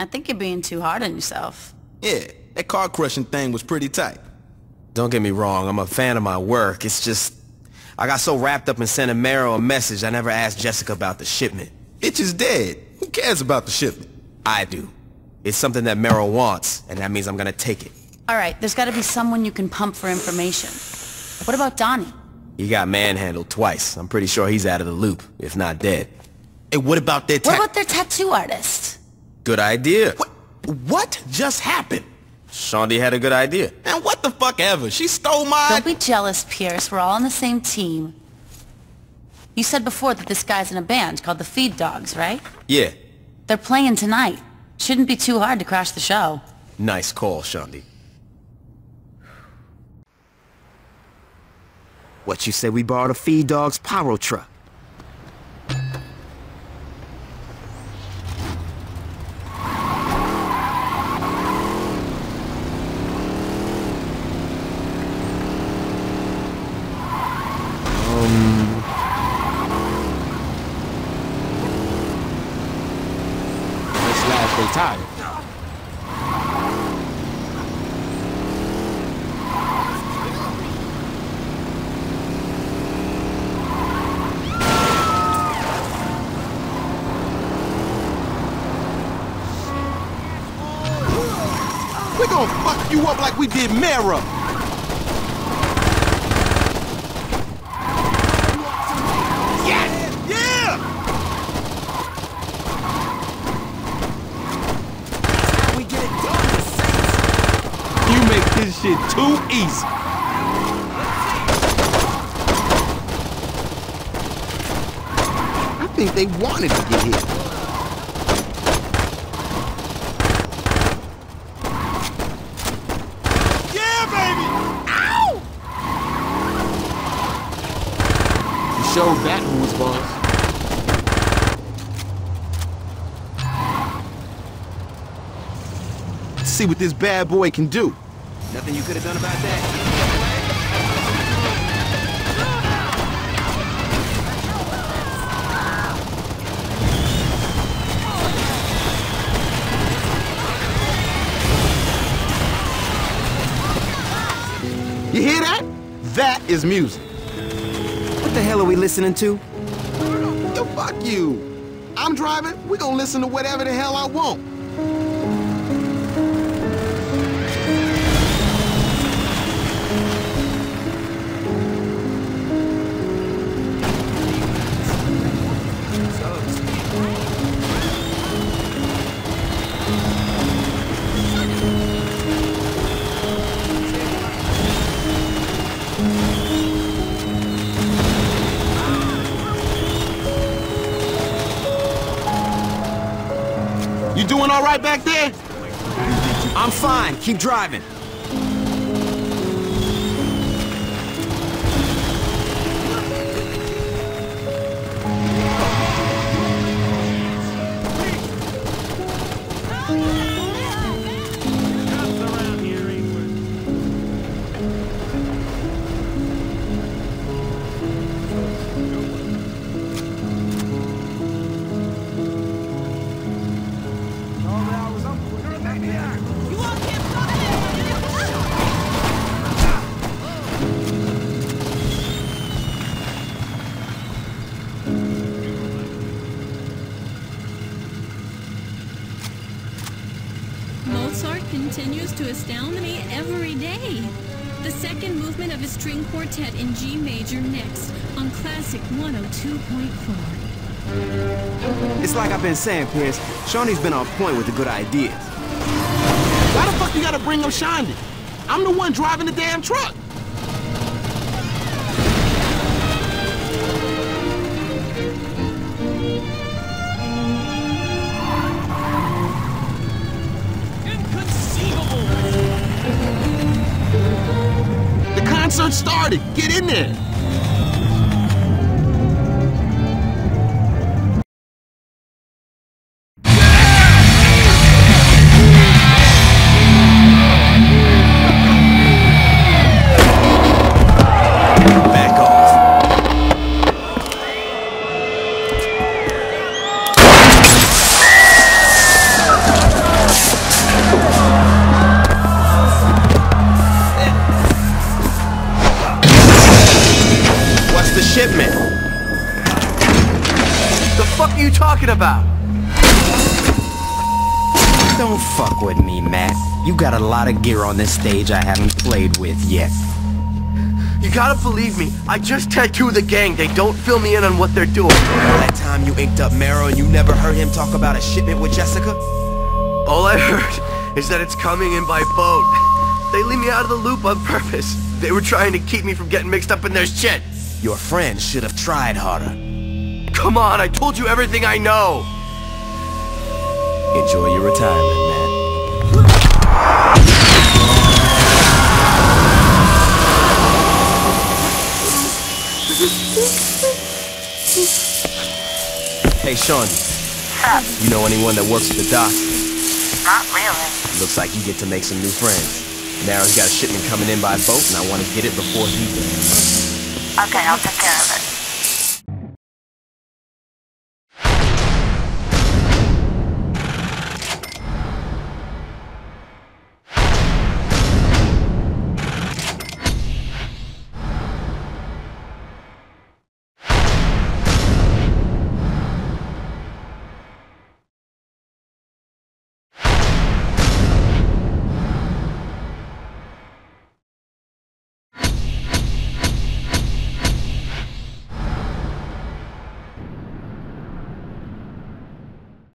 I think you're being too hard on yourself. Yeah, that car crushing thing was pretty tight. Don't get me wrong, I'm a fan of my work. It's just, I got so wrapped up in sending Maero a message, I never asked Jessica about the shipment. Bitch is dead. Who cares about the shipment? I do. It's something that Maero wants, and that means I'm gonna take it. Alright, there's gotta be someone you can pump for information. What about Donnie? He got manhandled twice. I'm pretty sure he's out of the loop, if not dead. And what about their tattoo artist? Good idea. What just happened? Shaundi had a good idea. And what the fuck ever? She stole my... Don't be jealous, Pierce. We're all on the same team. You said before that this guy's in a band called the Feed Dogs, right? Yeah. They're playing tonight. Shouldn't be too hard to crash the show. Nice call, Shaundi. What you say we borrowed a Feed Dogs pyro truck? We're gonna fuck you up like we did Mara. This shit too easy. I think they wanted to get hit. Yeah, baby! Ow! You showed that who's boss. Let's see what this bad boy can do. Nothing you could have done about that? You hear that? That is music. What the hell are we listening to? Yo, fuck you. I'm driving, we're gonna listen to whatever the hell I want. You doing all right back there? I'm fine. Keep driving. Continues to astound me every day. The second movement of his string quartet in G major next on Classic 102.4. It's like I've been saying, Pierce. Shaundi's been on point with the good ideas. Why the fuck you gotta bring up Shaundi? I'm the one driving the damn truck. Started. Get in there. Back off. shipment. The fuck are you talking about? Don't fuck with me, Matt. You got a lot of gear on this stage I haven't played with yet. You gotta believe me, I just tattooed the gang. They don't fill me in on what they're doing. That time you inked up Maero and you never heard him talk about a shipment with Jessica? All I heard is that it's coming in by boat. They leave me out of the loop on purpose. They were trying to keep me from getting mixed up in their shit. Your friends should have tried harder. Come on, I told you everything I know. Enjoy your retirement, Matt. Hey, Shaundi. What's up? You know anyone that works at the dock? Not really. Looks like you get to make some new friends. Maro's got a shipment coming in by boat, and I want to get it before he does. Okay, I'll take care of it.